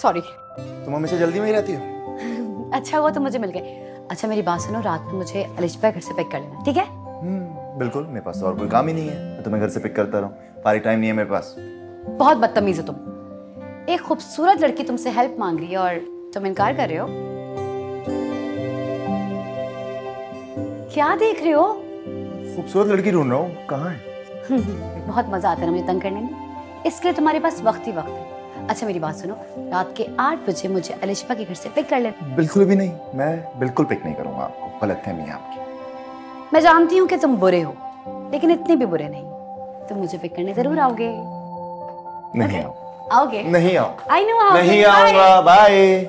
Sorry. तुम हमेशा जल्दी में ही रहती हो। अच्छा हुआ तुम मुझे मिल गए। अच्छा मेरी बात सुनो, रात को मुझे अलिशा घर से पिक कर लेना, ठीक है? बिल्कुल, मेरे पास और कोई काम ही नहीं है, मैं तुम्हें घर से पिक करता रहूं, खाली टाइम नहीं है मेरे पास। बहुत बदतमीज हो तुम, एक खूबसूरत लड़की तुमसे हेल्प मांग रही है और तुम इनकार कर रहे हो। क्या देख रहे हो? खूबसूरत लड़की ढूंढ रहा हूँ, कहाँ है? बहुत मजा आता है मुझे तंग करने में, इसके लिए तुम्हारे पास वक्त ही वक्त है। अच्छा मेरी बात सुनो, रात के 8 बजे मुझे अलिशा के घर से पिक कर ले। बिल्कुल भी नहीं, मैं बिल्कुल पिक नहीं करूंगा आपको, गलतफहमी है आपकी। मैं जानती हूँ कि तुम बुरे हो, लेकिन इतने भी बुरे नहीं, तुम मुझे पिक करने जरूर आओगे। नहीं आओगे? नहीं आओगे। आई नो आओगे। नहीं आऊंगा, बाय।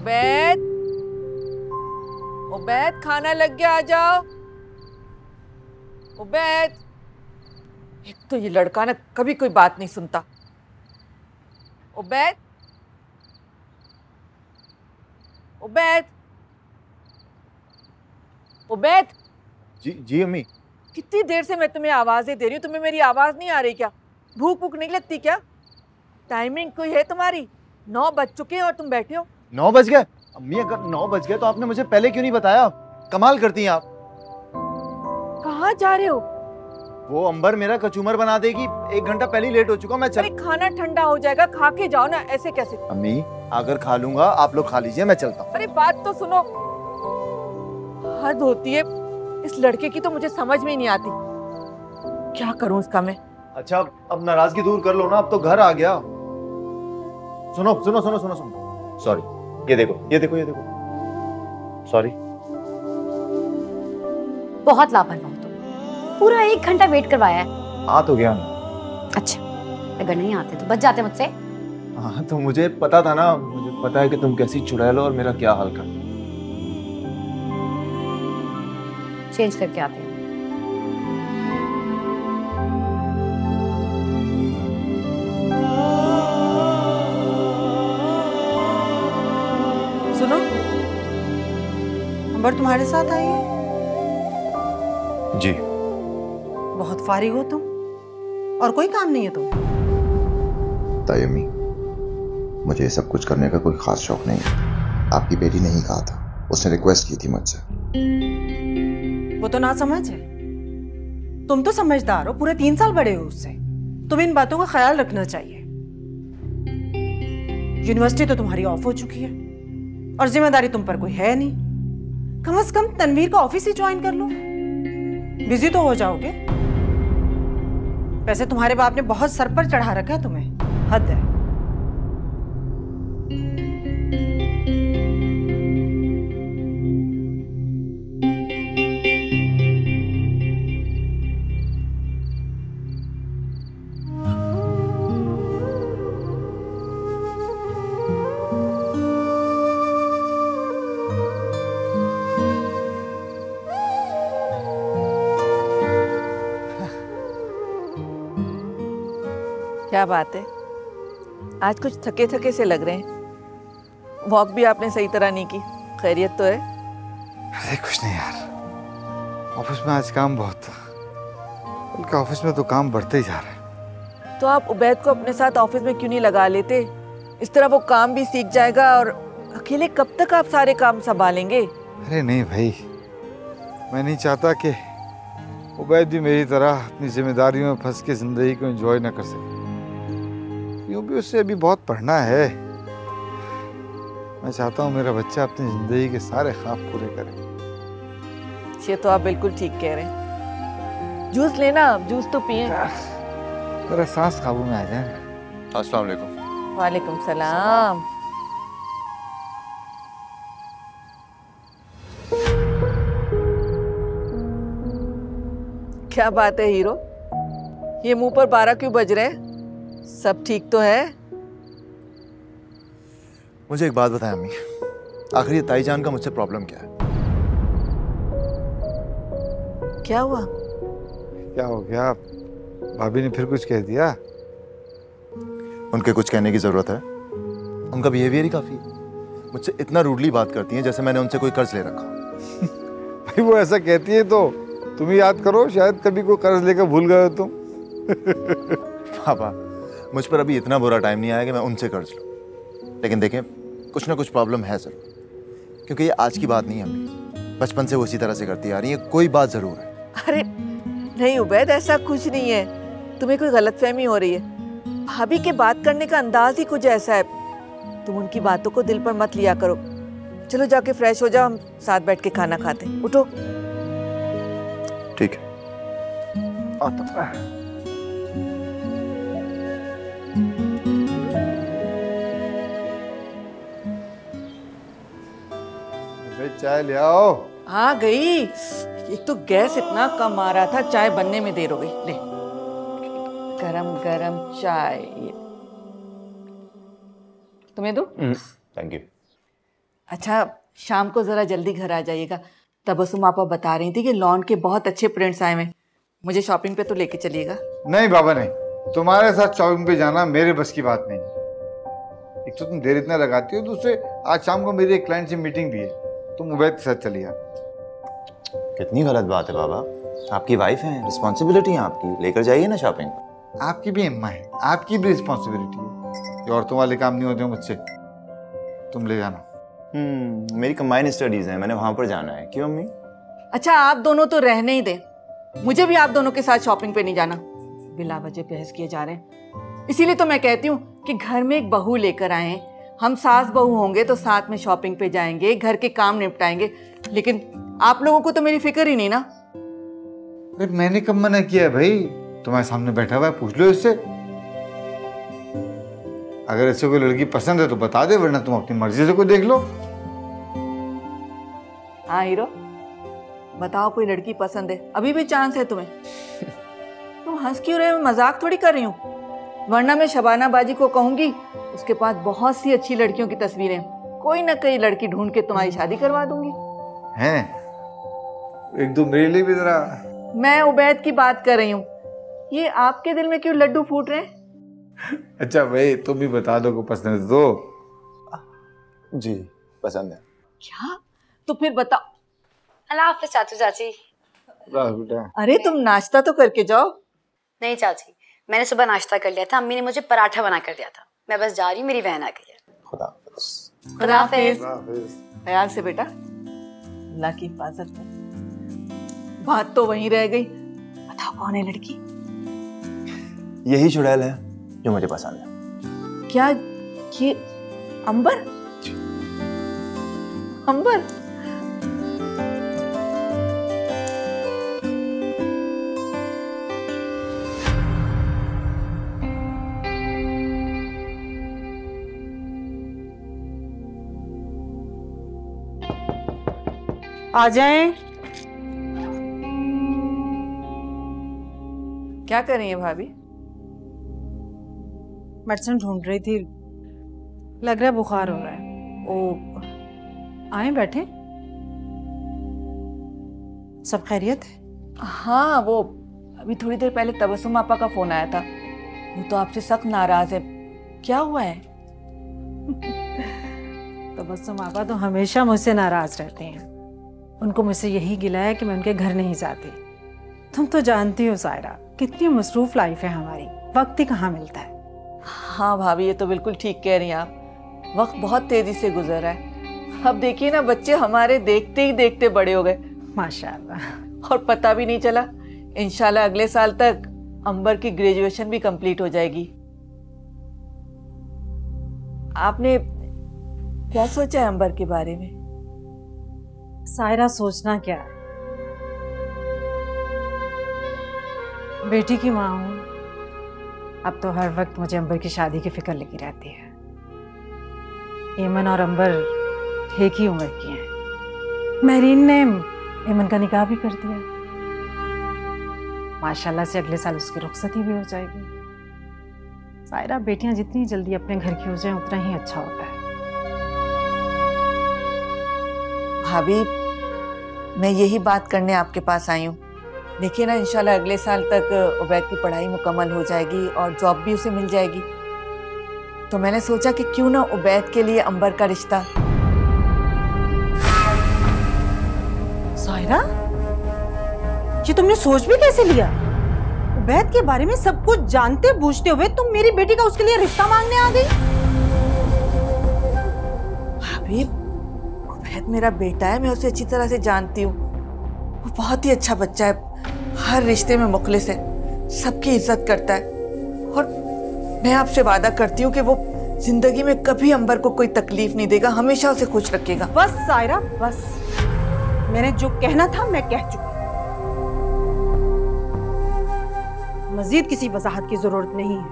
उबैद, उबैद खाना लग गया, आ जाओ। उबैद, एक तो ये लड़का ना कभी कोई बात नहीं सुनता। उबैद, उबैद, उबैद। जी जी अम्मी। कितनी देर से मैं तुम्हें आवाजें दे रही हूँ, तुम्हें मेरी आवाज नहीं आ रही क्या? भूख भूख नहीं लगती क्या? टाइमिंग कोई है तुम्हारी? 9 बज चुके हैं और तुम बैठे हो। 9 बज गए? अम्मी अगर 9 बज गए तो आपने मुझे पहले क्यों नहीं बताया? कमाल करती हैं आप। कहाँ जा रहे हो? वो अंबर मेरा कचूमर बना देगी, 1 घंटा पहले ही लेट हो चुका मैं। अरे खाना ठंडा हो जाएगा, खा के जाओ ना, ऐसे कैसे? अम्मी अगर खा लूंगा, आप लोग खा लीजिए, मैं चलता हूँ। अरे बात तो सुनो, हद होती है इस लड़के की, तो मुझे समझ में नहीं आती, क्या करूँ इसका मैं। अच्छा अब नाराजगी दूर कर लो ना, अब तो घर आ गया। सुनो सुनो सुनो सुनो सुनो, सॉरी, ये देखो ये देखो ये देखो, सॉरी। बहुत लापरवाह तुम, पूरा 1 घंटा वेट करवाया है। आ तो गया ना। अच्छा अगर नहीं आते तो बच जाते मुझसे। हाँ तो मुझे पता था ना, मुझे पता है कि तुम कैसी चुड़ैल हो और मेरा क्या हाल कर। चेंज करके आते हैं। अंबर तुम्हारे साथ आई है? जी। बहुत फारिग हो तुम, और कोई काम नहीं है तुम? ताई अम्मी, मुझे सब कुछ करने का कोई खास शौक नहीं है। आपकी बेटी ने ही कहा था, उसने रिक्वेस्ट की थी मुझसे। वो तो ना समझ है, तुम तो समझदार हो, पूरे 3 साल बड़े हो उससे, तुम्हें इन बातों का ख्याल रखना चाहिए। यूनिवर्सिटी तो तुम्हारी ऑफ हो चुकी है और जिम्मेदारी तुम पर कोई है नहीं, कम से कम तनवीर का ऑफिस ही ज्वाइन कर लो, बिजी तो हो जाओगे। वैसे तुम्हारे बाप ने बहुत सर पर चढ़ा रखा है तुम्हें, हद है। क्या बात है, आज कुछ थके थके से लग रहे हैं, वॉक भी आपने सही तरह नहीं की, खैरियत तो है? अरे कुछ नहीं यार, ऑफिस में आज काम बहुत था, उनके ऑफिस में तो काम बढ़ते ही जा रहा है। तो आप उबैद को अपने साथ ऑफिस में क्यों नहीं लगा लेते? इस तरह वो काम भी सीख जाएगा, और अकेले कब तक आप सारे काम संभालेंगे? अरे नहीं भाई, मैं नहीं चाहता कि उबैद भी मेरी तरह अपनी जिम्मेदारियों में फंस के जिंदगी को एंजॉय ना कर सके। यूँ भी उससे अभी बहुत पढ़ना है, मैं चाहता हूँ मेरा बच्चा अपनी ज़िंदगी के सारे ख्वाब पूरे करे। ये तो आप बिल्कुल ठीक कह रहे हैं। जूस लेना, जूस तो पिए, मेरा सांस काबू में आ जाए। अस्सलाम वालेकुम। वालेकुम सलाम। क्या बात है हीरो, ये मुंह पर 12 क्यों बज रहे हैं? सब ठीक तो है? मुझे एक बात बताएं अम्मी, आखिर ये ताई जान का मुझसे प्रॉब्लम क्या है? क्या हुआ? क्या हो गया? भाभी ने फिर कुछ कह दिया? उनके कुछ कहने की जरूरत है, उनका बिहेवियर ही काफी है। मुझसे इतना रूडली बात करती हैं जैसे मैंने उनसे कोई कर्ज ले रखा। भाई वो ऐसा कहती है तो तुम ही याद करो, शायद कभी कोई कर्ज लेकर भूल गए हो तुम। पापा, मुझ पर अभी इतना बुरा टाइम नहीं आया कि मैं उनसे कर्ज लूँ, लेकिन देखें कुछ ना कुछ प्रॉब्लम है जरूर, क्योंकि ये आज की बात नहीं है, हमें बचपन से वो इसी तरह से करती आ रही है, कोई बात ज़रूर है। अरे नहीं उबैद, ऐसा कुछ नहीं है, तुम्हें कोई गलतफहमी हो रही है। भाभी के बात करने का अंदाज ही कुछ ऐसा है, तुम उनकी बातों को दिल पर मत लिया करो। चलो जाके फ्रेश हो जाओ, हम साथ बैठ के खाना खाते हैं। उठो। ठीक है, आता हूं। चाय ले आओ। आ गई। एक तो गैस इतना कम आ रहा था, चाय बनने में देर हो गई। ले, गरम गरम चाय तुम्हें दो। Thank you. अच्छा, शाम को जरा जल्दी घर आ जाइएगा। तबस्सुम आपा बता रही थी कि लॉन के बहुत अच्छे प्रिंट्स आए हैं, मुझे शॉपिंग पे तो लेके चलिएगा। नहीं बाबा नहीं, तुम्हारे साथ शॉपिंग पे जाना मेरे बस की बात नहीं। एक तो तुम देर इतना लगाती हो, दूसरे आज शाम को मेरी एक क्लाइंट से मीटिंग भी है, तुम उबैद के साथ चलिए। कितनी गलत बात है बाबा, आपकी वाइफ हैं, रिस्पॉन्सिबिलिटी है आपकी, लेकर जाइए ना शॉपिंग पर। आपकी भी अम्मा है, आपकी भी रिस्पॉन्सिबिलिटी है, ये औरतों वाले काम नहीं होते मुझसे, तुम ले जाना। मेरी कंबाइंड स्टडीज हैं, मैंने वहाँ पर जाना है। क्यों अम्मी? अच्छा आप दोनों तो रहने ही दें, मुझे भी आप दोनों के साथ शॉपिंग पे नहीं जाना। बिला वजह बहस किए जा रहे हैं, इसीलिए तो मैं कहती हूँ कि घर में एक बहू लेकर आए, हम सास बहू होंगे तो साथ में शॉपिंग पे जाएंगे, घर के काम निपटाएंगे, लेकिन आप लोगों को तो मेरी फिक्र ही नहीं ना। अरे मैंने कब मना किया है भाई, तुम्हारे सामने बैठा हुआ है, पूछ लो इससे। अगर इससे कोई लड़की पसंद है तो बता दे, वरना तुम अपनी मर्जी से कोई देख लो। हाँ हीरो, बताओ कोई लड़की पसंद है, अभी भी चांस है तुम्हें। तुम हंस क्यों रहे हो, मजाक थोड़ी कर रही हूँ, वरना मैं शबाना बाजी को कहूंगी उसके पास बहुत सी अच्छी लड़कियों की तस्वीरें, कोई ना कोई लड़की ढूंढ के तुम्हारी शादी करवा दूंगी। हैं? एक दो मेरे लिए भी जरा। मैं उबैद की बात कर रही हूँ, ये आपके दिल में क्यों लड्डू फूट रहे हैं? अच्छा भाई तुम भी बता दो को पसंद है तो। जी पसंद है। क्या? तो फिर बताओ। अल्लाह चाचू चाची। अरे तुम नाश्ता तो करके जाओ। नहीं चाची, मैंने सुबह नाश्ता कर लिया था, अम्मी ने मुझे पराठा बना कर दिया था, मैं बस जा रही हूँ, मेरी बहन आ गई है। खुदाफिज़। ख्याल से बेटा, अल्लाह की हिफाजत। बात तो वहीं रह गई, बताओ कौन है लड़की? यही चुड़ैल है जो मुझे पसंद है। क्या ये अंबर? अंबर आ जाएं। क्या कर रही है भाभी? मेडिसिन ढूंढ रही थी, लग रहा है बुखार हो रहा है। ओ आए बैठे, सब खैरियत है? हाँ वो अभी थोड़ी देर पहले तबस्सुम आपा का फोन आया था, वो तो आपसे सख्त नाराज है, क्या हुआ है? तबस्सुम आपा तो हमेशा मुझसे नाराज रहते हैं, उनको मुझसे यही गिला है कि मैं उनके घर नहीं जाती। तुम तो जानती हो सायरा, कितनी मसरूफ लाइफ है हमारी, वक्त ही कहाँ मिलता है। हाँ भाभी ये तो बिल्कुल ठीक कह रही हैं आप, वक्त बहुत तेजी से गुजर रहा है। अब देखिए ना बच्चे हमारे देखते ही देखते बड़े हो गए माशाल्लाह, और पता भी नहीं चला। इंशाल्लाह अगले साल तक अंबर की ग्रेजुएशन भी कम्प्लीट हो जाएगी। आपने क्या सोचा है अंबर के बारे में? सायरा सोचना क्या है, बेटी की माँ हूँ, अब तो हर वक्त मुझे अंबर की शादी की फिक्र लगी रहती है। ऐमन और अंबर एक ही उम्र की हैं, महरीन ने ऐमन का निकाह भी कर दिया, माशाल्लाह से अगले साल उसकी रुखसती भी हो जाएगी। सायरा बेटियाँ जितनी जल्दी अपने घर की हो जाएं उतना ही अच्छा होता है। भाभी मैं यही बात करने आपके पास आई हूँ, देखिए ना इंशाल्लाह अगले साल तक उबैद की पढ़ाई मुकम्मल हो जाएगी और जॉब भी उसे मिल जाएगी, तो मैंने सोचा कि क्यों ना उबैद के लिए अंबर का रिश्ता। सायरा ये तुमने सोच भी कैसे लिया? उबैद के बारे में सब कुछ जानते बूझते हुए तुम मेरी बेटी का उसके लिए रिश्ता मांगने आ गई? भाभी, उबैद मेरा बेटा है, मैं उसे अच्छी तरह से जानती हूँ। वो बहुत ही अच्छा बच्चा है, हर रिश्ते में मुखलिस है, सबकी इज्जत करता है। और मैं आपसे वादा करती हूँ कि वो जिंदगी में कभी अंबर को कोई तकलीफ नहीं देगा, हमेशा उसे खुश रखेगा। बस सायरा, बस, मैंने जो कहना था मैं कह चुकी। मजीद किसी वजाहत की जरूरत नहीं है।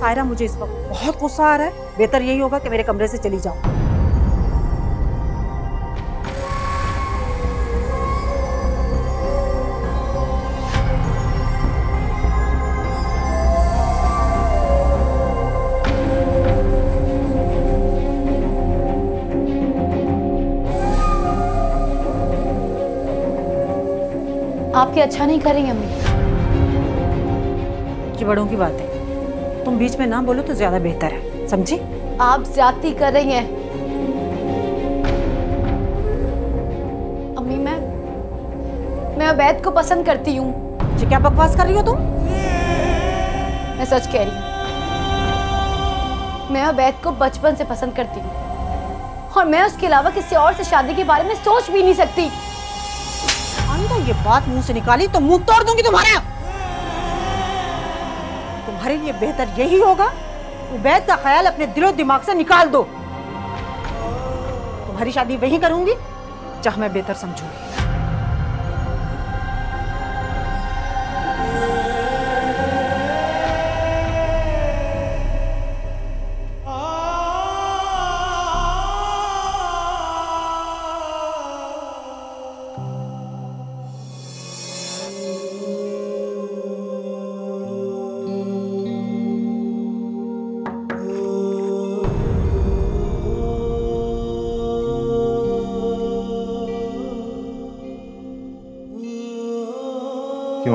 सायरा, मुझे इस वक्त बहुत गुस्सा आ रहा है, बेहतर यही होगा कि मेरे कमरे से चली जाओ। आपके अच्छा नहीं करेंगे अम्मी। ये बड़ों की बात है, तुम बीच में ना बोलो तो ज्यादा बेहतर है, समझी? आप ज्यादती कर रही हैं अम्मी। मैं उबैद को पसंद करती हूँ। ये क्या बकवास कर रही हो तुम? मैं सच कह रही हूँ, मैं उबैद को बचपन से पसंद करती हूँ और मैं उसके अलावा किसी और से शादी के बारे में सोच भी नहीं सकती। ये बात मुंह से निकाली तो मुंह तोड़ दूंगी तुम्हारा। तुम्हारे लिए बेहतर यही होगा, उबैद का ख्याल अपने दिलो दिमाग से निकाल दो। तुम्हारी शादी वहीं करूंगी जहां मैं बेहतर समझूंगी।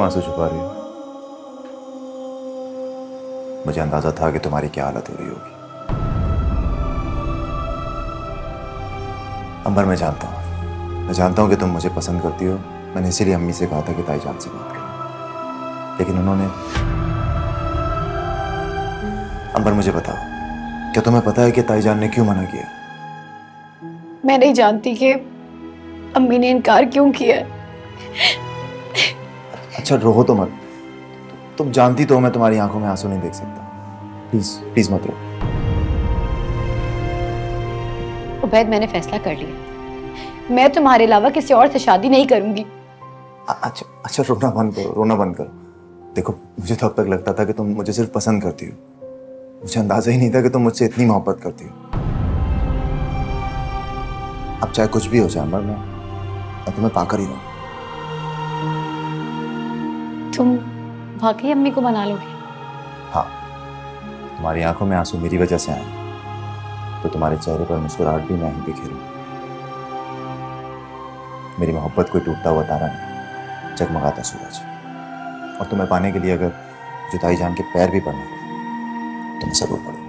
आंसू छुपा रही हो? मुझे अंदाजा था कि तुम्हारी क्या हालत हो रही होगी। अंबर, मैं जानता हूं कि तुम मुझे पसंद करती हो। मैंने इसीलिए अम्मी से कहा था कि ताईजान से बात करें, लेकिन उन्होंने। अंबर, मुझे बताओ, क्या तुम्हें पता है कि ताईजान ने क्यों मना किया? मैं नहीं जानती कि अम्मी ने इनकार क्यों किया। अच्छा, रोहो तो मत। तुम जानती तो मैं तुम्हारी आंखों में आंसू नहीं देख सकता। प्लीज मत रो। उबैद, मैंने फैसला कर लिया, मैं तुम्हारे अलावा किसी और से शादी नहीं करूंगी। अच्छा, रोना बंद करो। देखो, मुझे तो अब तक लगता था कि तुम मुझे सिर्फ पसंद करती हो, मुझे अंदाजा ही नहीं था कि तुम मुझसे इतनी मोहब्बत करती हो। अब चाहे कुछ भी हो जाए, मैं तुम्हें पाकर ही रहूं। तुम वाकई अम्मी को मना लोगे? हाँ, तुम्हारी आंखों में आंसू मेरी वजह से आए तो तुम्हारे चेहरे पर मुस्कुराहट भी मैं ही बिखेरूं। मेरी मोहब्बत कोई टूटता हुआ तारा नहीं, जगमगाता सूरज। और तुम्हें पाने के लिए अगर जुदाई जान के पैर भी पड़ना पड़े तो मैं जरूर पड़ूंगा।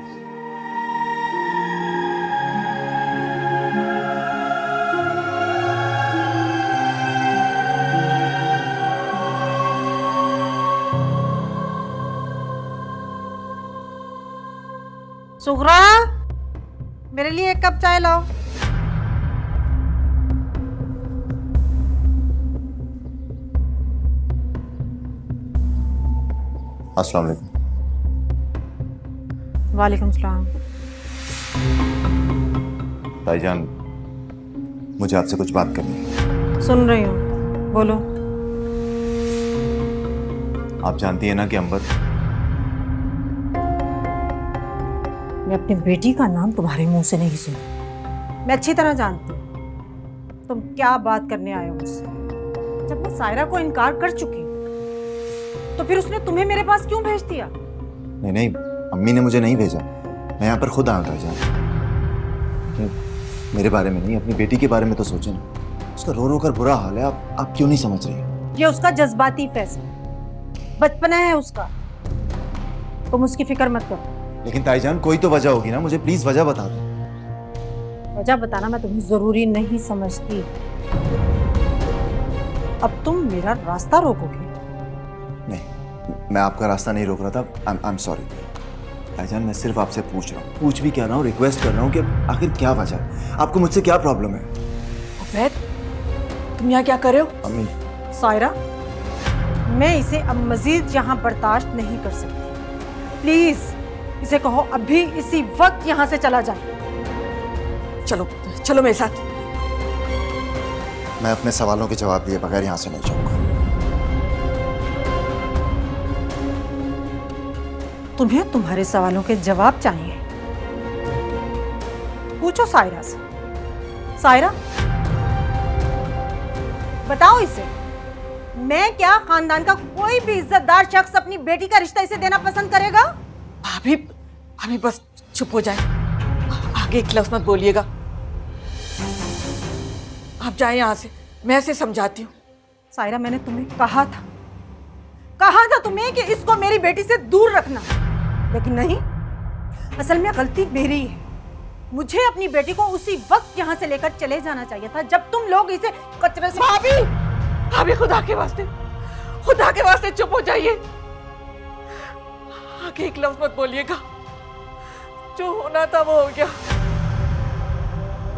सुहरा, मेरे लिए एक कप चाय लाओ। अस्सलाम वालेकुम। वालेकुम सलाम। भाईजान, मुझे आपसे कुछ बात करनी है। सुन रही हूँ, बोलो। आप जानती है ना कि अंबर, मैं अपनी बेटी का नाम तुम्हारे मुंह से नहीं सुना। मैं अच्छी तरह जानती हूँ तुम क्या बात करने आए हो मुझसे। जब मैं सायरा को इनकार कर चुकी हूँ तो फिर उसने तुम्हें मेरे पास क्यों भेज दिया? नहीं, अम्मी ने मुझे नहीं भेजा, मैं यहाँ पर खुद आ गया। जा, मेरे बारे में नहीं, अपनी बेटी के बारे में तो सोचे ना। उसका रो रो कर बुरा हाल है, आप क्यों नहीं समझ रही? ये उसका जज्बाती फैसला, बचपना है उसका। तुम उसकी फिक्र मत करो। लेकिन ताईजान, कोई तो वजह होगी ना, मुझे प्लीज वजह बता दो। वजह बताना मैं तुम्हें जरूरी नहीं समझती। अब तुम मेरा रास्ता रोकोगे? नहीं, मैं आपका रास्ता नहीं रोक रहा था। I'm sorry। भाईजान, मैं सिर्फ आपसे पूछ रहा हूँ, पूछ भी क्या रहा हूँ, रिक्वेस्ट कर रहा हूँ कि आखिर क्या वजह है, आपको मुझसे क्या प्रॉब्लम है? उबैद, तुम यहाँ क्या कर रहे हो? अम्मी। सायरा, मैं इसे अब मजीद यहाँ बर्दाश्त नहीं कर सकती। प्लीज इसे कहो अभी इसी वक्त यहाँ से चला जाए। चलो चलो मेरे साथ। मैं अपने सवालों के जवाब दिए बगैर यहाँ से नहीं जाऊंगा। तुम्हें तुम्हारे सवालों के जवाब चाहिए? पूछो सायरा से। सायरा, बताओ इसे, मैं क्या खानदान का कोई भी इज्जतदार शख्स अपनी बेटी का रिश्ता इसे देना पसंद करेगा? भाभी, हमें बस चुप हो जाए, आगे एक लफ्ज मत बोलिएगा। आप जाए यहाँ से, मैं इसे समझाती हूँ। सायरा, मैंने तुम्हें कहा था तुम्हें कि इसको मेरी बेटी से दूर रखना, लेकिन नहीं, असल में गलती मेरी है। मुझे अपनी बेटी को उसी वक्त यहाँ से लेकर चले जाना चाहिए था जब तुम लोग इसे कचरे से। भाभी, भाभी खुदा के वास्ते चुप हो जाइए, आगे एक लफ्ज मत बोलिएगा। जो होना था वो हो गया,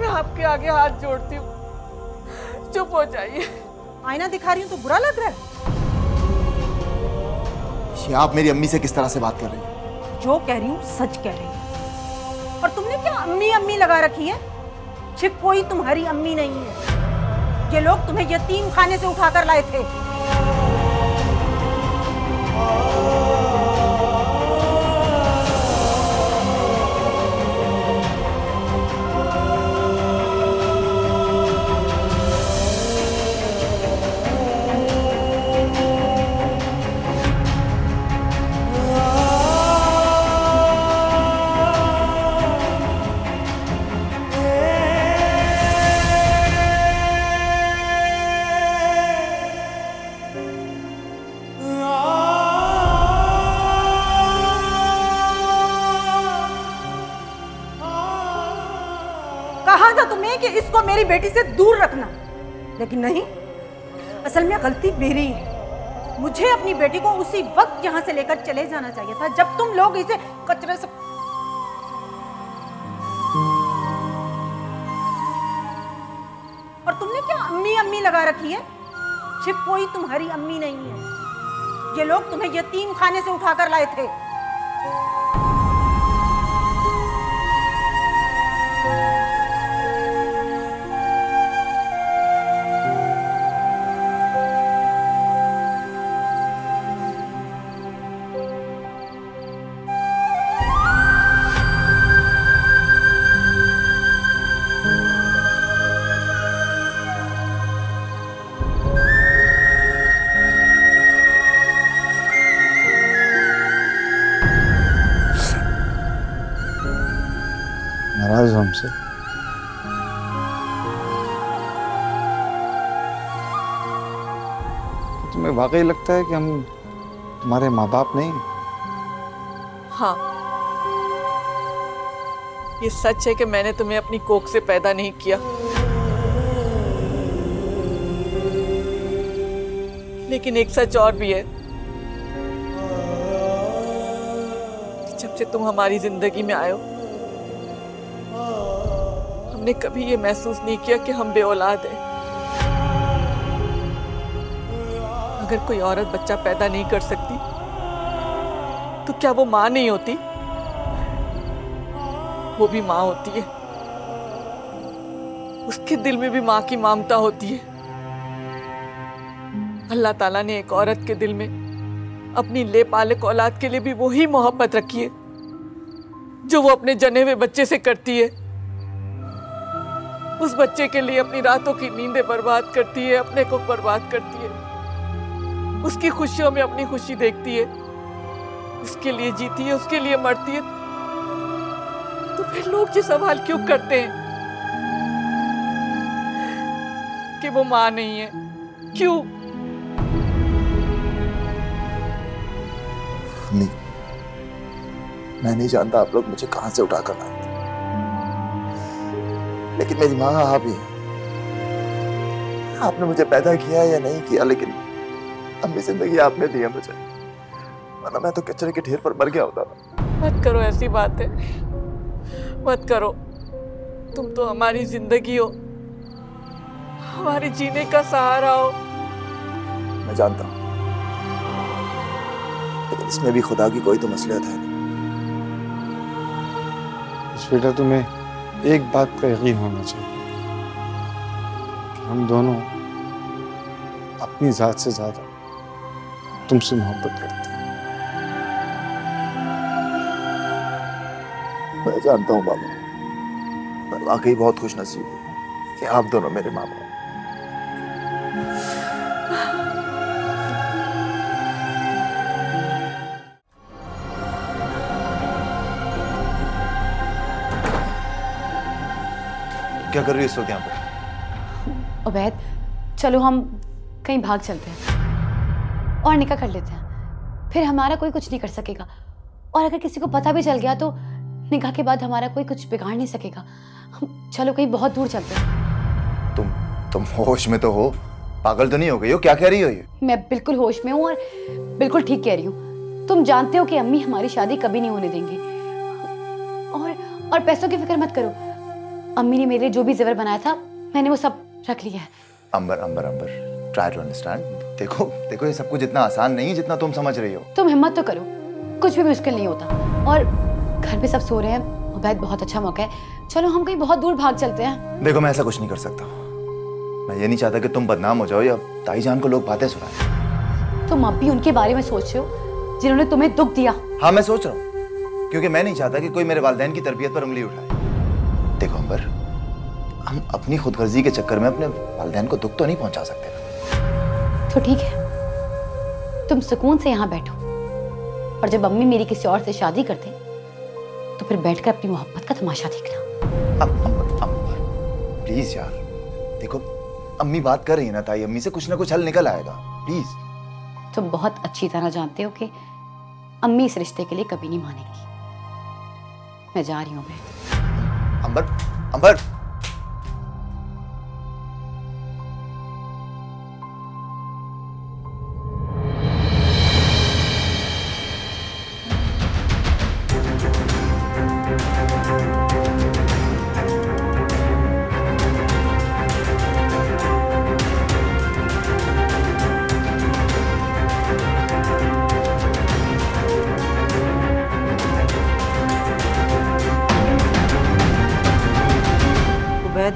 मैं आपके आगे हाथ जोड़ती हूँ, चुप हो जाइए। आईना दिखा रही हूँ तो बुरा लग रहा है? आप मेरी अम्मी से किस तरह से बात कर रही हैं? जो कह रही हूँ सच कह रही हूँ। और तुमने क्या अम्मी अम्मी लगा रखी है? ये कोई तुम्हारी अम्मी नहीं है, ये लोग तुम्हें यतीम खाने से उठाकर लाए थे। इसको मेरी बेटी से दूर रखना, लेकिन नहीं, असल में गलती मेरी है। मुझे अपनी बेटी को उसी वक्त यहाँ से लेकर चले जाना चाहिए था जब तुम लोग इसे कचरे से। और तुमने क्या अम्मी अम्मी लगा रखी है? ये कोई तुम्हारी अम्मी नहीं है, ये लोग तुम्हें यतीम खाने से उठाकर लाए थे। हमसे तुम्हें वाकई लगता है कि हम तुम्हारे माँ बाप नहीं? हाँ, ये सच है कि मैंने तुम्हें अपनी कोख से पैदा नहीं किया, लेकिन एक सच और भी है, जब से तुम हमारी जिंदगी में आए हो ने कभी ये महसूस नहीं किया कि हम बेऔलाद हैं। अगर कोई औरत बच्चा पैदा नहीं कर सकती तो क्या वो माँ नहीं होती? वो भी माँ होती है, उसके दिल में भी माँ की ममता होती है। अल्लाह ताला ने एक औरत के दिल में अपनी ले पालक औलाद के लिए भी वही मोहब्बत रखी है जो वो अपने जने हुए बच्चे से करती है। उस बच्चे के लिए अपनी रातों की नींदें बर्बाद करती है, अपने को बर्बाद करती है, उसकी खुशियों में अपनी खुशी देखती है, उसके लिए जीती है, उसके लिए मरती है। तो फिर लोग ये सवाल क्यों करते हैं कि वो माँ नहीं है? क्यों? नहीं, मैं नहीं जानता आप लोग मुझे कहाँ से उठा कर लाए, लेकिन मेरी माँ आप ही है। आपने मुझे पैदा किया या नहीं किया, लेकिन अपनी जिंदगी आपने दी है मुझे, वरना मैं तो कचरे के ढेर पर मर गया होता। मत करो ऐसी बातें, मत करो। तुम तो हमारी जिंदगी हो, हमारे जीने का सहारा हो। मैं जानता हूँ, लेकिन इसमें भी खुदा की कोई तो मसलहत है। बेटा, तुम्हें एक बात का यकीन होना चाहिए कि हम दोनों अपनी जात से ज्यादा तुमसे मोहब्बत करते हैं। मैं जानता हूँ बाबा, मैं वाकई बहुत खुश नसीब हूँ कि आप दोनों मेरे माँ बाप। क्या कर रही है इस वक्त यहाँ पर? उबैद, चलो हम कहीं भाग चलते हैं और निकाह कर लेते हैं, फिर हमारा कोई कुछ नहीं कर सकेगा। और अगर किसी को पता भी चल गया तो निकाह के बाद हमारा कोई कुछ बिगाड़ नहीं सकेगा। चलो कहीं बहुत दूर चलते हैं। तुम होश में तो हो? पागल तो नहीं हो गई हो? क्या कह रही हो ये? मैं बिल्कुल होश में हूँ और बिल्कुल ठीक कह रही हूँ। तुम जानते हो कि अम्मी हमारी शादी कभी नहीं होने देंगी। और पैसों की फिक्र मत करो, अम्मी ने मेरे लिए जो भी जेवर बनाया था मैंने वो सब रख लिया है। Ambar, try to understand. देखो ये सब कुछ इतना आसान नहीं है जितना तुम समझ रही हो। तुम हिम्मत तो करो, कुछ भी मुश्किल नहीं होता। और घर पे सब सो रहे हैं, उबैद बहुत अच्छा मौका है, चलो हम कहीं बहुत दूर भाग चलते हैं। देखो, मैं ऐसा कुछ नहीं कर सकता। मैं ये नहीं चाहता कि तुम बदनाम हो जाओ या ताई जान को लोग बातें सुनाएं। तुम अब भी उनके बारे में सोच रहे हो जिन्होंने तुम्हें दुख दिया? हाँ, मैं सोच रहा हूँ, क्योंकि मैं नहीं चाहता कि कोई मेरे वालिदैन की तरबियत पर उंगली उठाए। देखो अंबर, हम अपनी खुदगर्जी के चक्कर में अपने वालिदैन को दुख तो नहीं पहुंचा सकते ना। तो ठीक है, तुम सुकून से यहाँ बैठो, और जब अम्मी मेरी किसी और से शादी कर दे तो फिर बैठकर अपनी मोहब्बत का तमाशा देखना। अंबर प्लीज यार, देखो अम्मी बात कर रही है ना, ताई अम्मी से कुछ ना कुछ हल निकल आएगा, प्लीज। तुम बहुत अच्छी तरह जानते हो कि अम्मी इस रिश्ते के लिए कभी नहीं मानेंगी। मैं जा रही हूँ। अंबर,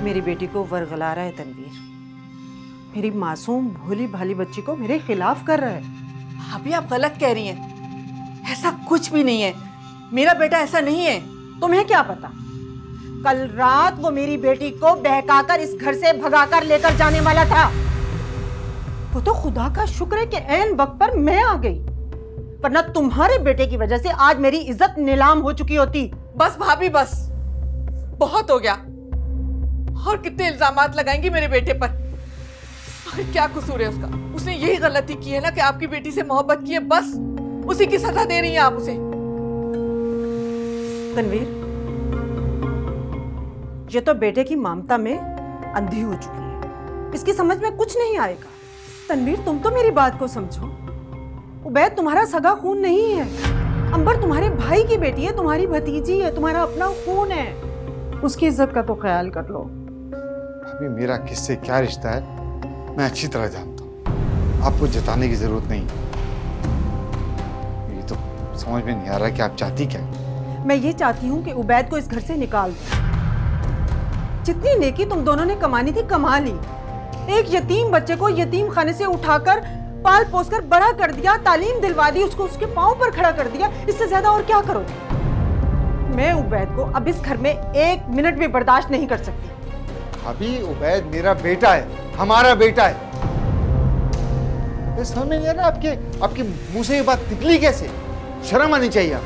मेरी बेटी को वरगला रहा है तनवीर, मेरी मासूम भोली भाली बच्ची को मेरे खिलाफ कर रहा है। भाभी आप गलत कह रही हैं, ऐसा कुछ भी नहीं है, मेरा बेटा ऐसा नहीं है। तुम्हें क्या पता, कल रात वो मेरी बेटी को बहकाकर इस घर से भगाकर लेकर जाने वाला था। वो तो खुदा का शुक्र है कि ऐन वक्त पर मैं आ गई, वरना तुम्हारे बेटे की वजह से आज मेरी इज्जत नीलाम हो चुकी होती। बस भाभी बस, बहुत हो गया। और कितने इल्जामात लगाएंगी मेरे बेटे पर? आखिर क्या कसूर है उसका? उसने यही गलती की है ना कि आपकी बेटी से मोहब्बत की है, बस उसी की सजा दे रही हैं आप उसे। तनवीर, ये तो बेटे की ममता में अंधी हो चुकी है, इसकी समझ में कुछ नहीं आएगा। तनवीर तुम तो मेरी बात को समझो। उबैद तुम्हारा सगा खून नहीं है, अंबर तुम्हारे भाई की बेटी है, तुम्हारी भतीजी है, तुम्हारा अपना खून है, उसकी इज्जत का तो ख्याल कर लो। अभी मेरा किससे क्या रिश्ता है मैं अच्छी तरह जानता हूँ, आपको जताने की जरूरत नहीं। ये तो समझ में नहीं आ रहा कि आप चाहती क्या? मैं ये चाहती हूँ कि उबैद को इस घर से निकाल दो। जितनी नेकी तुम दोनों ने कमानी थी कमा ली, एक यतीम बच्चे को यतीम खाने से उठाकर पाल पोसकर बड़ा कर दिया, तालीम दिलवा दी, उसको उसके पाँव पर खड़ा कर दिया, इससे ज्यादा और क्या करोगे? मैं उबैद को अब इस घर में एक मिनट भी बर्दाश्त नहीं कर सकती। अभी उबैद मेरा बेटा है, हमारा बेटा है। आपके मुंह से ये बात निकली कैसे? शर्म आनी चाहिए।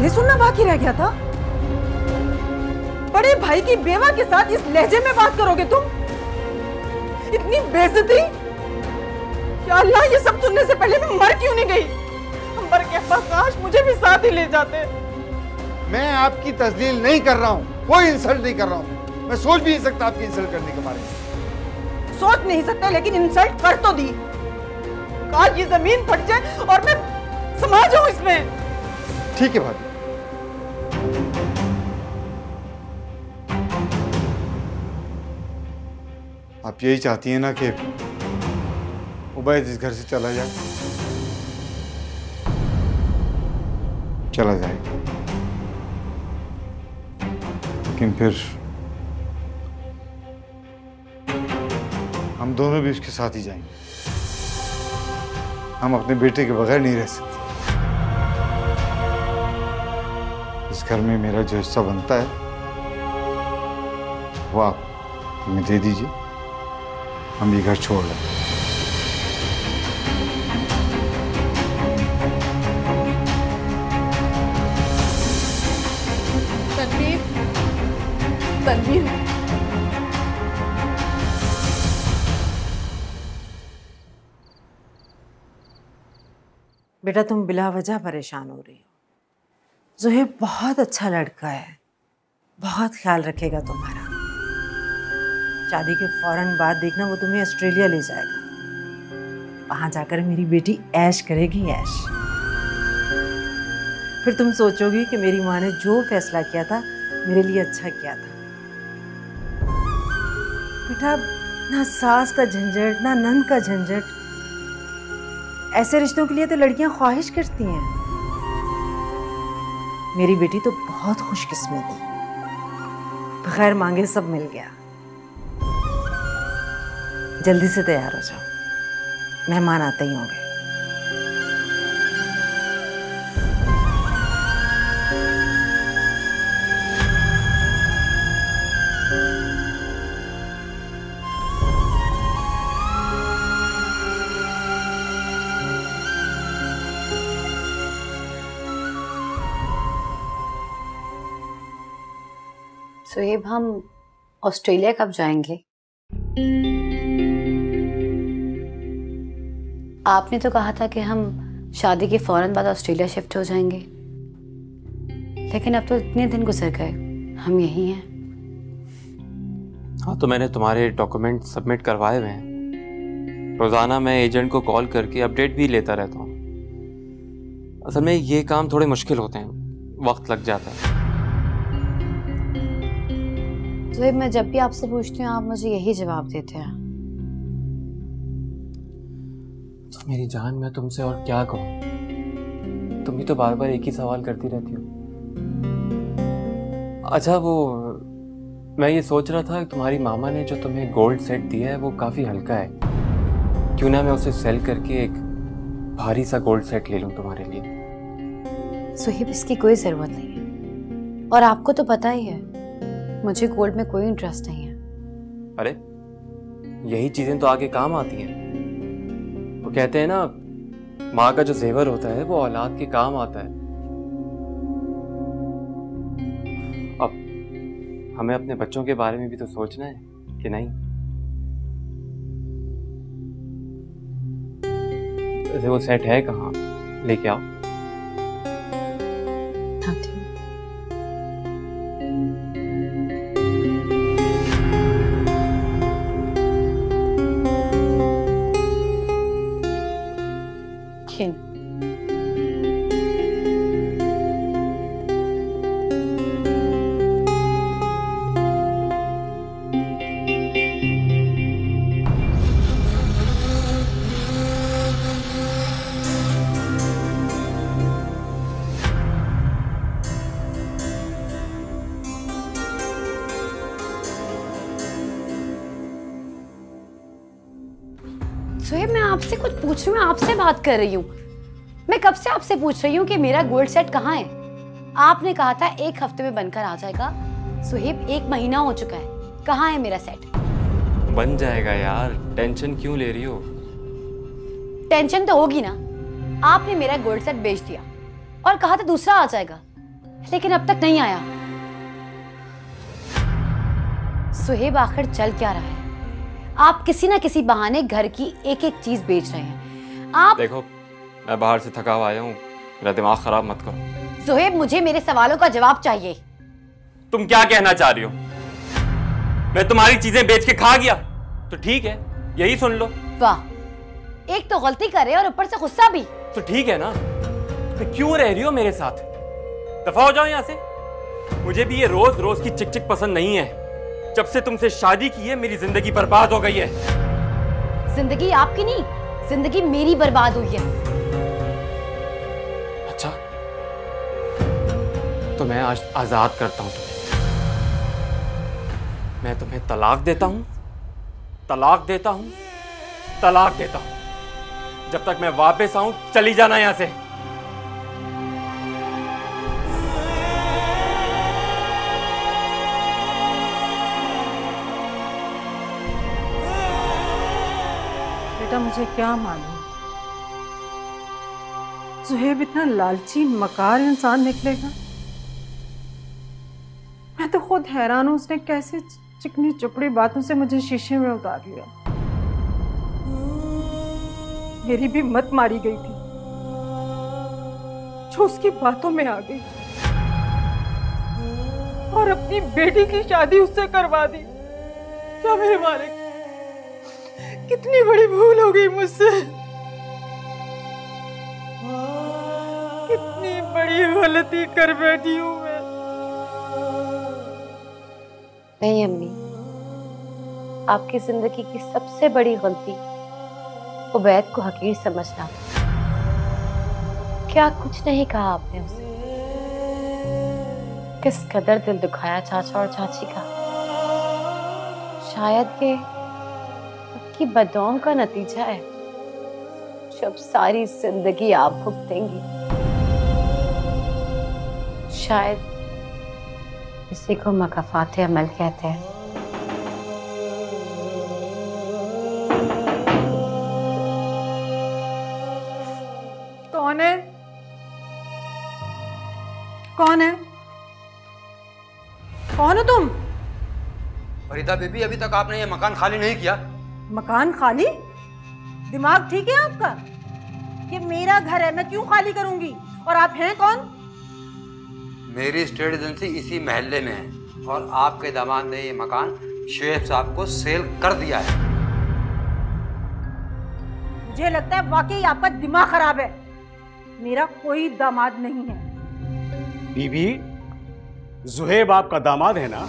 ये सुनना बाकी रह गया था, बड़े भाई की बेवा के साथ इस लहजे में बात करोगे तुम? इतनी बेइज्जती! या अल्लाह, ये सब सुनने से पहले मैं मर क्यों नहीं गई? अंबर के काश मुझे भी साथ ही ले जाते। मैं आपकी तस्लील नहीं कर रहा हूँ, कोई इंसल्ट नहीं कर रहा हूँ, मैं सोच भी नहीं सकता आपकी इंसल्ट करने के बारे में। सोच नहीं सकते, लेकिन इंसल्ट कर तो दी। आज ये जमीन फट जाए और मैं समा जाऊं इसमें। ठीक है भाभी। आप यही चाहती हैं ना कि उबैद इस घर से चला जाए? चला जाएगा, लेकिन फिर हम दोनों भी उसके साथ ही जाएंगे। हम अपने बेटे के बगैर नहीं रह सकते। इस घर में मेरा जो हिस्सा बनता है वो आप हमें दे दीजिए, हम ये घर छोड़ रहे हैं। बेटा तुम बिला वजह परेशान हो रही हो। ज़ुहैब बहुत अच्छा लड़का है, बहुत ख्याल रखेगा तुम्हारा। शादी के फौरन बाद देखना वो तुम्हें ऑस्ट्रेलिया ले जाएगा। वहां जाकर मेरी बेटी ऐश करेगी, ऐश। फिर तुम सोचोगी कि मेरी माँ ने जो फैसला किया था मेरे लिए अच्छा किया था। बेटा ना सास का झंझट ना नंद का झंझट, ऐसे रिश्तों के लिए तो लड़कियां ख्वाहिश करती हैं। मेरी बेटी तो बहुत खुशकिस्मत है, बगैर मांगे सब मिल गया। जल्दी से तैयार हो जाओ, मेहमान आते ही होंगे। सोहेब, हम ऑस्ट्रेलिया कब जाएंगे? आपने तो कहा था कि हम शादी के फौरन बाद ऑस्ट्रेलिया शिफ्ट हो जाएंगे, लेकिन अब तो इतने दिन गुजर गए, हम यहीं हैं। हाँ, तो मैंने तुम्हारे डॉक्यूमेंट सबमिट करवाए हुए हैं। रोज़ाना मैं एजेंट को कॉल करके अपडेट भी लेता रहता हूँ। असल में ये काम थोड़े मुश्किल होते हैं, वक्त लग जाता है। तो मैं जब भी आपसे पूछती हूँ आप मुझे यही जवाब देते हैं। तो मेरी जान, मैं तुमसे और क्या कहूँ, तुम भी तो बार बार एक ही सवाल करती रहती हो। अच्छा, वो मैं ये सोच रहा था, तुम्हारी मामा ने जो तुम्हें गोल्ड सेट दिया है वो काफी हल्का है, क्यों ना मैं उसे सेल करके एक भारी सा गोल्ड सेट ले लूँ तुम्हारे लिए? सोहेब, इसकी कोई जरूरत नहीं है, और आपको तो पता ही है मुझे गोल्ड में कोई इंटरेस्ट नहीं है। अरे, यही चीजें तो आगे काम आती हैं। वो कहते हैं ना, माँ का जो जेवर होता है वो औलाद के काम आता है। अब हमें अपने बच्चों के बारे में भी तो सोचना है कि नहीं? वो सेट है कहाँ, लेके आओ। आपसे कुछ पूछ रही हूँ, आपसे बात कर रही हूँ। मैं कब से आपसे पूछ रही हूँ कि मेरा गोल्ड सेट कहाँ है? आपने कहा था एक हफ्ते में बनकर आ जाएगा। सुहेब, एक महीना हो चुका है, कहाँ है मेरा सेट? बन जाएगा यार, टेंशन क्यों ले रही हो? टेंशन तो होगी ना, आपने मेरा गोल्ड सेट बेच दिया और कहा था दूसरा आ जाएगा, लेकिन अब तक नहीं आया। सुहेब, आखिर चल क्या रहा है? आप किसी ना किसी बहाने घर की एक एक चीज बेच रहे हैं। आप देखो, मैं बाहर से थका हुआ आया हूँ, मेरा दिमाग खराब मत करो। ज़ुहैब, मुझे मेरे सवालों का जवाब चाहिए। तुम क्या कहना चाह रही हो? मैं तुम्हारी चीजें बेच के खा गया तो ठीक है, यही सुन लो। वाह, एक तो गलती करे और ऊपर से गुस्सा भी। तो ठीक है ना, तो क्यों रह रही हो मेरे साथ? दफा हो जाओ यहाँ से। मुझे भी ये रोज रोज की चिकचिक पसंद नहीं है। जब से तुमसे शादी की है मेरी जिंदगी बर्बाद हो गई है। जिंदगी आपकी नहीं, जिंदगी मेरी बर्बाद हुई है। तो मैं आज आजाद करता हूँ तुम्हें। मैं तुम्हें तलाक देता हूँ, तलाक देता हूँ, तलाक देता हूँ। जब तक मैं वापस आऊँ चली जाना यहाँ से। बेटा मुझे क्या मालूम सुहेब इतना लालची मकार इंसान निकलेगा। मैं तो खुद हैरान हूँ उसने कैसे चिकनी चुपड़ी बातों से मुझे शीशे में उतार लिया। मेरी भी मत मारी गई थी जो उसकी बातों में आ गई और अपनी बेटी की शादी उससे करवा दी। क्या मेरे मालिक, कितनी बड़ी भूल हो गई मुझसे, कितनी बड़ी गलती कर बैठी हूँ। नहीं अम्मी, आपकी जिंदगी की सबसे बड़ी गलती उबैद को हकीर समझना। क्या कुछ नहीं कहा आपने उसे। किस कदर दिल दुखाया चाचा और चाची का। शायद ये आपकी बदौम का नतीजा है जब सारी जिंदगी आप भुगतेंगी। शायद इसी को मकाफाते अमल कहते हैं। कौन है? कौन है? कौन हो तुम? फरीदा बेबी, अभी तक आपने ये मकान खाली नहीं किया। मकान खाली? दिमाग ठीक है आपका? ये मेरा घर है, मैं क्यों खाली करूंगी? और आप हैं कौन? मेरी स्टेट एजेंसी इसी महल्ले में है और आपके दामाद ने ये मकान शेख साहब को सेल कर दिया है। मुझे लगता है वाकई आपका दिमाग खराब है। मेरा कोई दामाद नहीं है। बीबी, ज़ुहैब आपका दामाद है ना?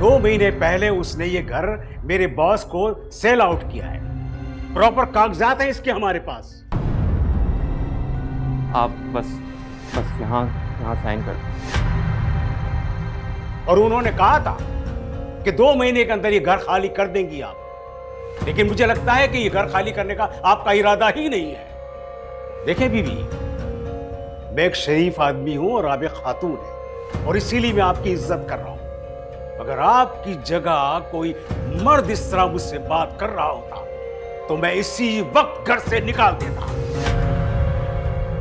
2 महीने पहले उसने ये घर मेरे बॉस को सेल आउट किया है। प्रॉपर कागजात हैं इसके हमारे पास। आप बस यहाँ साइन कर। और उन्होंने कहा था कि 2 महीने के अंदर ये घर खाली कर देंगी आप, लेकिन मुझे लगता है कि ये घर खाली करने का आपका इरादा ही नहीं है। देखें बीबी, मैं एक शरीफ आदमी हूं और आप एक खातून है और इसीलिए मैं आपकी इज्जत कर रहा हूं। अगर आपकी जगह कोई मर्द इस तरह मुझसे बात कर रहा होता तो मैं इसी वक्त घर से निकाल देता।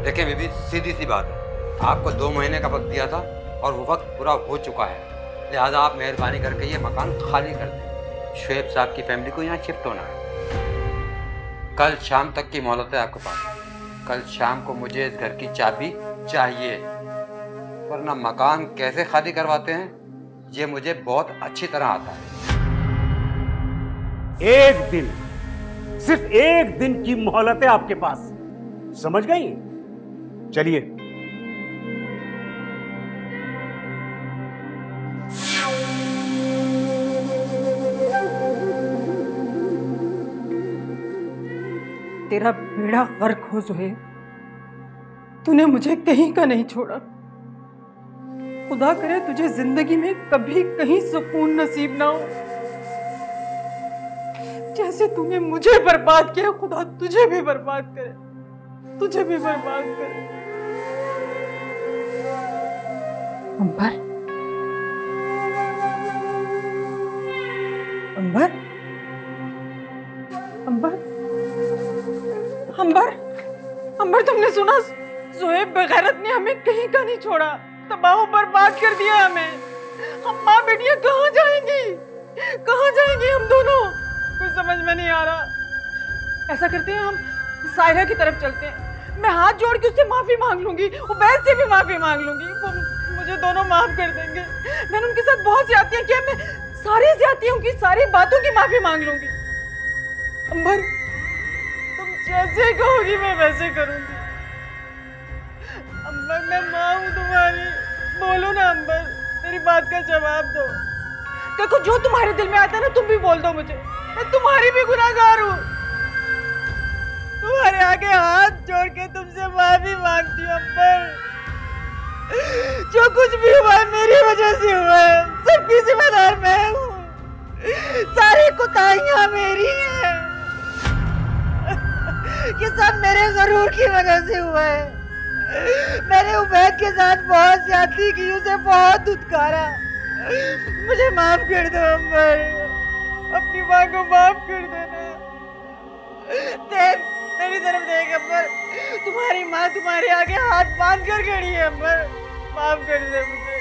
देखें बीबी, सीधी सी बात है, आपको 2 महीने का वक्त दिया था और वो वक्त पूरा हो चुका है। लिहाजा आप मेहरबानी करके ये मकान खाली कर दें। शोएब साहब की फैमिली को यहाँ शिफ्ट होना है। कल शाम तक की मोहलत है आपके पास। कल शाम को मुझे इस घर की चाबी चाहिए, वरना मकान कैसे खाली करवाते हैं ये मुझे बहुत अच्छी तरह आता है। 1 दिन, सिर्फ 1 दिन की मोहलत है आपके पास, समझ गई? चलिए। तेरा बेड़ा गर्क हो ज़ुहैब, तूने मुझे कहीं का नहीं छोड़ा। खुदा करे तुझे जिंदगी में कभी कहीं सुकून नसीब ना हो। जैसे तूने मुझे बर्बाद किया खुदा तुझे भी बर्बाद करे, तुझे भी बर्बाद करे। अंबर, अंबर, अंबर, अंबर, अंबर, तुमने सुना? ज़ुहैब बेगैरत ने हमें कहीं का नहीं छोड़ा, तबाह बर्बाद कर दिया हमें। हम माँ बेटियाँ कहाँ जाएंगी, कहाँ जाएंगी हम दोनों? कुछ समझ में नहीं आ रहा। ऐसा करते हैं, हम सायरा की तरफ चलते हैं। मैं हाथ जोड़ के उससे माफी मांग लूंगी, उबैद से भी माफी मांग लूंगी, वो मुझे दोनों माफ कर देंगे। मैंने उनके साथ बहुत ज्यादतियाँ की, मैं सारी ज्यादतियों की, सारी बातों की माफी मांग लूंगी। अंबर, तुम जैसे कहोगी मैं वैसे करूंगी। अंबर मैं माँ हूँ तुम्हारी, बोलो ना अंबर, मेरी बात का जवाब दो। देखो जो तुम्हारे दिल में आता है ना तुम भी बोल दो मुझे, मैं तुम्हारी भी गुनाहगार हूँ। तुम्हारे आगे हाथ जोड़ के तुमसे माफी मांगती हूँ अंबर, जो कुछ भी हुआ है मेरी वजह से हुआ है, सबकी जिम्मेदार मैं हूँ, सारी कोताहियाँ मेरी है, ये सब मेरे गरूर की वजह से हुआ है। मैंने उबैद के साथ बहुत ज्यादती की, उसे बहुत धुतकारा। मुझे माफ कर दो अंबर, अपनी माँ को माफ कर देना। देख मेरी तरफ देख अंबर, तुम्हारी माँ तुम्हारे आगे हाथ बांध कर खड़ी है अंबर, माफ कर दे मुझे।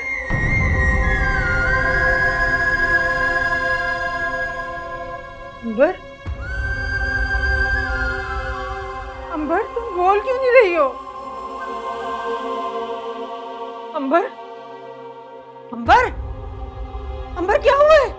अंबर, अंबर तुम बोल क्यों नहीं रही हो? अंबर, अंबर, अंबर क्या हुआ है?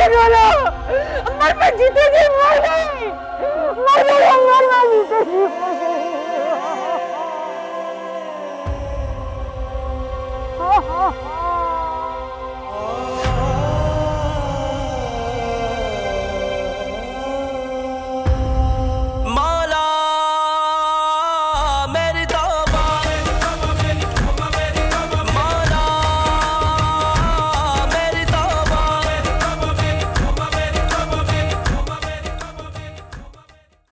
I'm not going to do this.